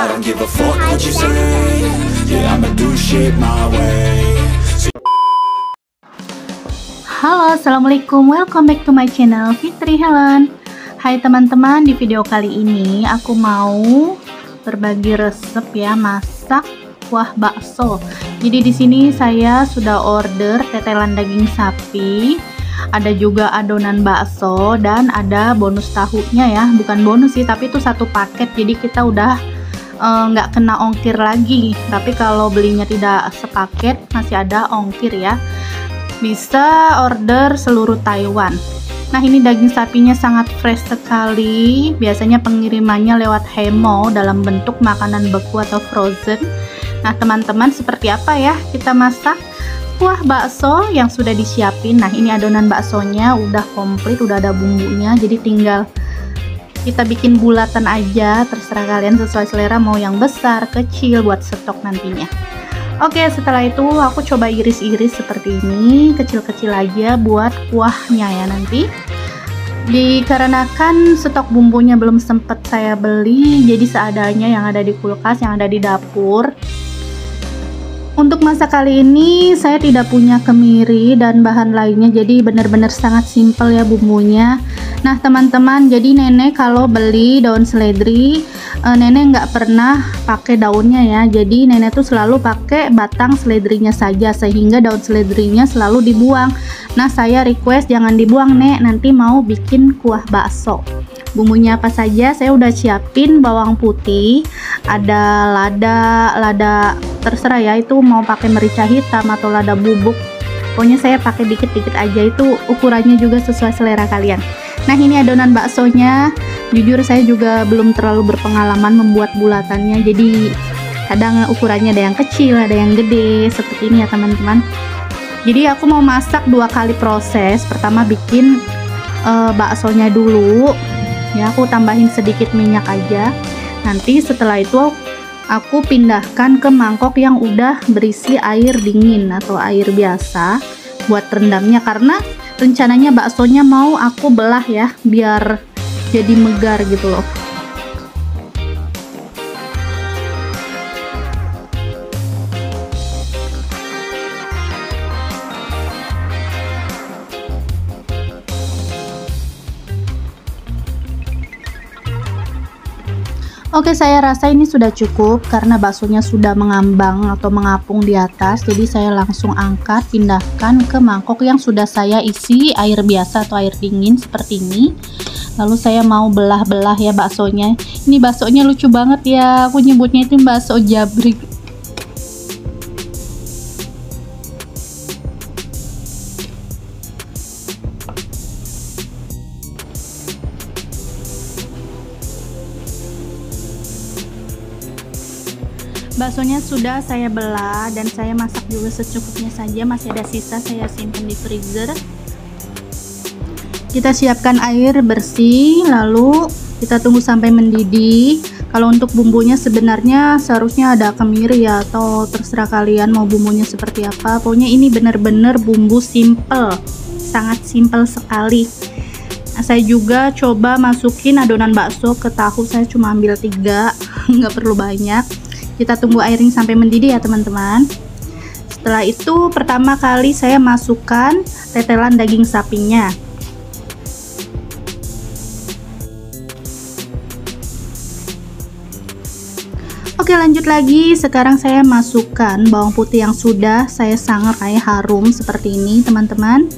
I don't give a fuck what you say. Yeah, I'ma do shit my way. Halo, assalamualaikum. Welcome back to my channel Fitri Helen. Hai teman-teman, di video kali ini aku mau berbagi resep ya, masak kuah bakso. Jadi di sini saya sudah order tetelan daging sapi, ada juga adonan bakso dan ada bonus tahunya ya, bukan bonus sih tapi itu satu paket, jadi kita udah nggak kena ongkir lagi. Tapi kalau belinya tidak sepaket masih ada ongkir ya, bisa order seluruh Taiwan. Nah ini daging sapinya sangat fresh sekali, biasanya pengirimannya lewat hemo dalam bentuk makanan beku atau frozen. Nah teman-teman, seperti apa ya kita masak kuah bakso yang sudah disiapin. Nah ini adonan baksonya udah komplit, udah ada bumbunya, jadi tinggal kita bikin bulatan aja, terserah kalian sesuai selera mau yang besar kecil buat stok nantinya. Oke, setelah itu aku coba iris-iris seperti ini, kecil-kecil aja buat kuahnya ya nanti. Dikarenakan stok bumbunya belum sempat saya beli, jadi seadanya yang ada di kulkas, yang ada di dapur. Untuk masak kali ini saya tidak punya kemiri dan bahan lainnya, jadi benar-benar sangat simpel ya bumbunya. Nah teman-teman, jadi nenek kalau beli daun seledri, nenek nggak pernah pakai daunnya ya, jadi nenek tuh selalu pakai batang seledrinya saja sehingga daun seledrinya selalu dibuang. Nah saya request jangan dibuang nek, nanti mau bikin kuah bakso. Bumbunya apa saja, saya udah siapin bawang putih, ada lada terserah ya, itu mau pakai merica hitam atau lada bubuk, pokoknya saya pakai dikit-dikit aja, itu ukurannya juga sesuai selera kalian. Nah ini adonan baksonya, jujur saya juga belum terlalu berpengalaman membuat bulatannya, jadi kadang ukurannya ada yang kecil ada yang gede seperti ini ya teman-teman. Jadi aku mau masak dua kali proses, pertama bikin baksonya dulu ya, aku tambahin sedikit minyak aja, nanti setelah itu aku pindahkan ke mangkok yang udah berisi air dingin atau air biasa buat rendamnya, karena rencananya baksonya mau aku belah ya biar jadi megar gitu loh. Oke, saya rasa ini sudah cukup karena baksonya sudah mengambang atau mengapung di atas, jadi saya langsung angkat pindahkan ke mangkok yang sudah saya isi air biasa atau air dingin seperti ini. Lalu saya mau belah-belah ya baksonya. Ini baksonya lucu banget ya, aku nyebutnya itu bakso jabrik. Baksonya sudah saya belah dan saya masak juga secukupnya saja, masih ada sisa saya simpan di freezer. Kita siapkan air bersih, lalu kita tunggu sampai mendidih. Kalau untuk bumbunya sebenarnya seharusnya ada kemiri ya, atau terserah kalian mau bumbunya seperti apa, pokoknya ini benar-benar bumbu simple, sangat simple sekali. Nah, saya juga coba masukin adonan bakso ke tahu, saya cuma ambil 3, nggak perlu banyak. Kita tunggu airnya sampai mendidih ya teman-teman. Setelah itu pertama kali saya masukkan tetelan daging sapinya. Oke, lanjut lagi. Sekarang saya masukkan bawang putih yang sudah saya sangrai kayak harum seperti ini teman-teman.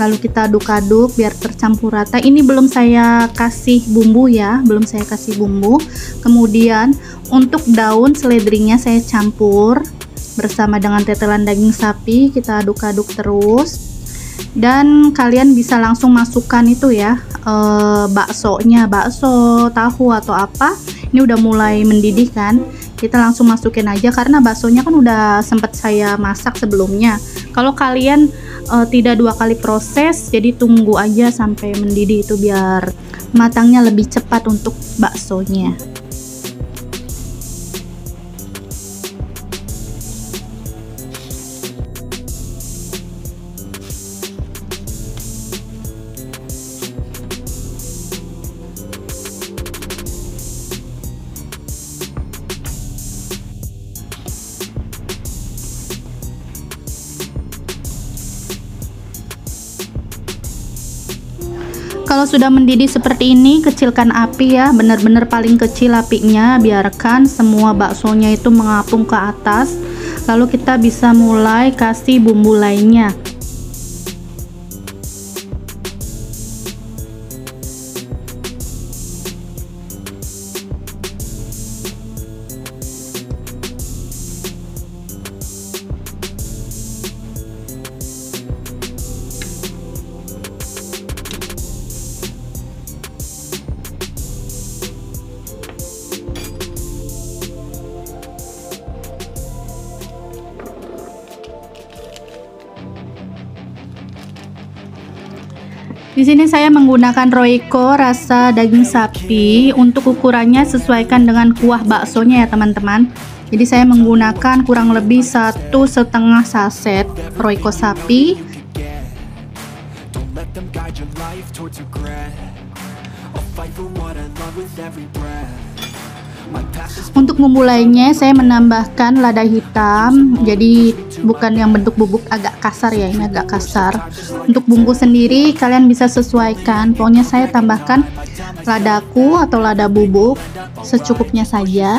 Lalu kita aduk-aduk biar tercampur rata. Ini belum saya kasih bumbu ya, belum saya kasih bumbu. Kemudian untuk daun seledrinya saya campur bersama dengan tetelan daging sapi, kita aduk-aduk terus. Dan kalian bisa langsung masukkan itu ya, baksonya, bakso, tahu atau apa. Ini udah mulai mendidih kan, kita langsung masukin aja karena baksonya kan udah sempat saya masak sebelumnya. Kalau kalian tidak dua kali proses, jadi tunggu aja sampai mendidih itu biar matangnya lebih cepat untuk baksonya. Kalau sudah mendidih seperti ini, kecilkan api ya, benar-benar paling kecil apinya, biarkan semua baksonya itu mengapung ke atas. Lalu kita bisa mulai kasih bumbu lainnya. Di sini saya menggunakan Royco rasa daging sapi. Untuk ukurannya sesuaikan dengan kuah baksonya ya teman-teman. Jadi saya menggunakan kurang lebih 1,5 saset Royco sapi. Untuk bumbu lainnya saya menambahkan lada hitam. Jadi bukan yang bentuk bubuk, agak kasar ya, ini agak kasar. Untuk bumbu sendiri kalian bisa sesuaikan, pokoknya saya tambahkan ladaku atau lada bubuk secukupnya saja.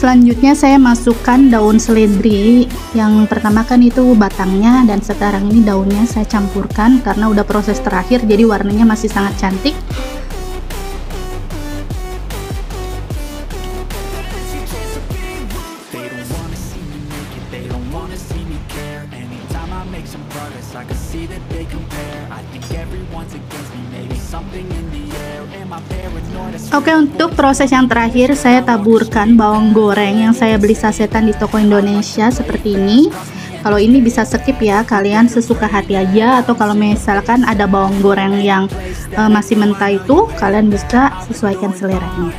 Selanjutnya saya masukkan daun seledri. Yang pertama kan itu batangnya, dan sekarang ini daunnya saya campurkan karena udah proses terakhir, jadi warnanya masih sangat cantik. Oke, untuk proses yang terakhir saya taburkan bawang goreng yang saya beli sasetan di toko Indonesia seperti ini. Kalau ini bisa skip ya, kalian sesuka hati aja, atau kalau misalkan ada bawang goreng yang masih mentah itu kalian bisa sesuaikan seleranya.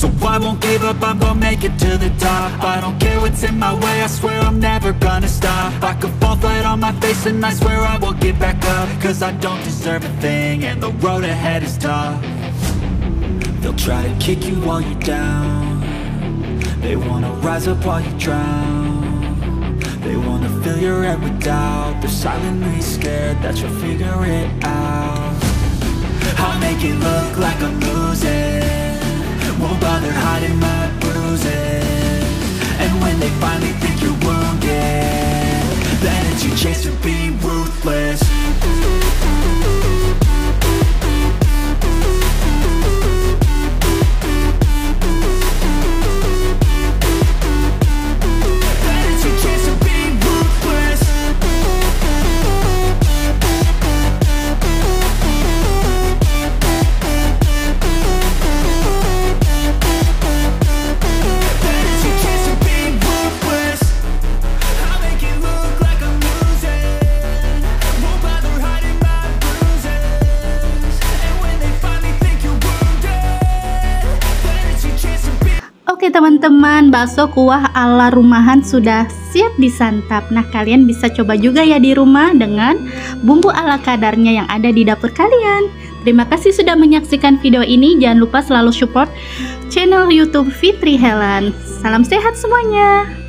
So I won't give up, I'm gonna make it to the top. I don't care what's in my way, I swear I'm never gonna stop. I could fall flat on my face and I swear I won't get back up. Cause I don't deserve a thing and the road ahead is tough. They'll try to kick you while you're down. They wanna rise up while you drown. They wanna fill your head with doubt. They're silently scared that you'll figure it out. I'll make it look like I'm losing. Won't bother hiding my bruises. And when they finally think you're wounded, then it's your chance to be ruthless. Teman-teman, bakso kuah ala rumahan sudah siap disantap. Nah, kalian bisa coba juga ya di rumah dengan bumbu ala kadarnya yang ada di dapur kalian. Terima kasih sudah menyaksikan video ini. Jangan lupa selalu support channel YouTube Fitri Helen. Salam sehat semuanya.